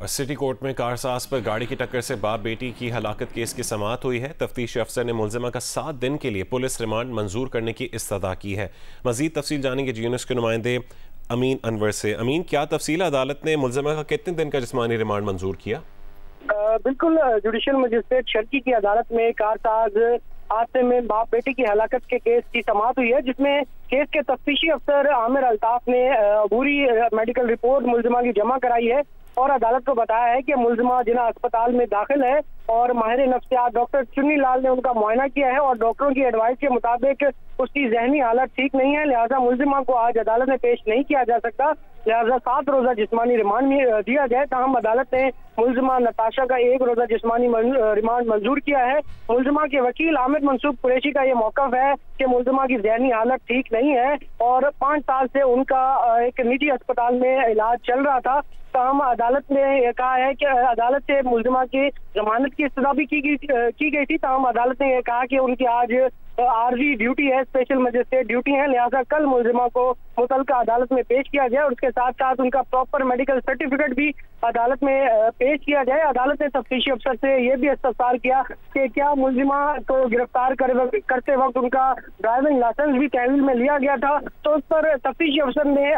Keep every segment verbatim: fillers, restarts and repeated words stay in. और city court में कारसाज पर गाड़ी की टक्कर से बाप बेटी की हलाकत केस की समाअत हुई है। तफ्तीशी अफसर ने मुलजिमा का सात दिन के लिए पुलिस रिमांड मंजूर करने की इस्तदा की है। मजीद तफसील जानेंगे जियो न्यूज़ के नुमाइंदे अमीन अनवर से। अमीन, क्या तफसील अदालत ने मुलजिमा का कितने दिन का जिस्मानी रिमांड मंजूर किया? आ, बिल्कुल, जुडिशल मजिस्ट्रेट शर्की की अदालत में कारसाज हादसे में बाप बेटी की हलाकत के केस की समाअत हुई है, जिसमें केस के तफ्तीशी अफसर आमिर अल्ताफ ने अबूरी मेडिकल रिपोर्ट मुलजिमा की जमा कराई है और अदालत को बताया है कि मुलजिमा जिला अस्पताल में दाखिल है और माहिर नफ्सियात डॉक्टर चुन्नी लाल ने उनका मुआयना किया है और डॉक्टरों की एडवाइस के मुताबिक उसकी जहनी हालत ठीक नहीं है, लिहाजा मुलजिमा को आज अदालत में पेश नहीं किया जा सकता, लिहाजा सात रोजा जिस्मानी रिमांड दिया जाए। ताहम अदालत ने मुलजिमा नताशा का एक रोजा जिस्मानी रिमांड मंजूर किया है। मुलजिमा के वकील आमिर मनसूब कुरैशी का ये मौकफ है कि मुलजिमा की जहनी हालत ठीक नहीं है और पाँच साल से उनका एक निजी अस्पताल में इलाज चल रहा था। ताहम अदालत ने कहा है कि अदालत से मुलजिमा की जमानत की इस्तदा भी की गई थी। ताहम अदालत ने यह कहा कि उनकी आज आरजी ड्यूटी है, स्पेशल मजिस्ट्रेट ड्यूटी है, लिहाजा कल मुलजिमा को मुतलका अदालत में पेश किया जाए और उसके साथ साथ उनका प्रॉपर मेडिकल सर्टिफिकेट भी अदालत में पेश किया जाए। अदालत ने तफ्तीशी अफसर से यह भी इस्तफसार किया कि क्या मुलजिमा को गिरफ्तार करते वक्त उनका ड्राइविंग लाइसेंस भी तहवील में लिया गया था, तो उस पर तफ्तीशी अफसर ने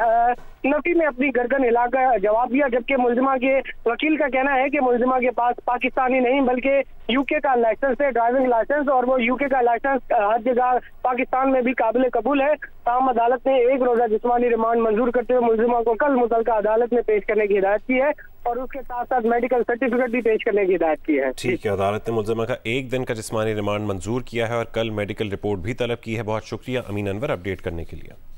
नफी में अपनी गर्दन हिलाकर जवाब दिया, जबकि मुलजिमा के वकील का कहना है कि मुलजिमा के पास पाकिस्तानी नहीं बल्कि यूके का लाइसेंस है, ड्राइविंग लाइसेंस, और वो यूके का लाइसेंस हर जगह पाकिस्तान में भी काबिल कबूल है। ताम अदालत ने एक रोजा जिस्मानी रिमांड मंजूर करते हुए मुलजिमा को कल मुतलका अदालत में पेश करने की हिदायत की है और उसके साथ साथ मेडिकल सर्टिफिकेट भी पेश करने की हिदायत की है। ठीक है, अदालत ने मुलजिमा का एक दिन का जिस्मानी रिमांड मंजूर किया है और कल मेडिकल रिपोर्ट भी तलब की है। बहुत शुक्रिया अमीन अनवर अपडेट करने के लिए।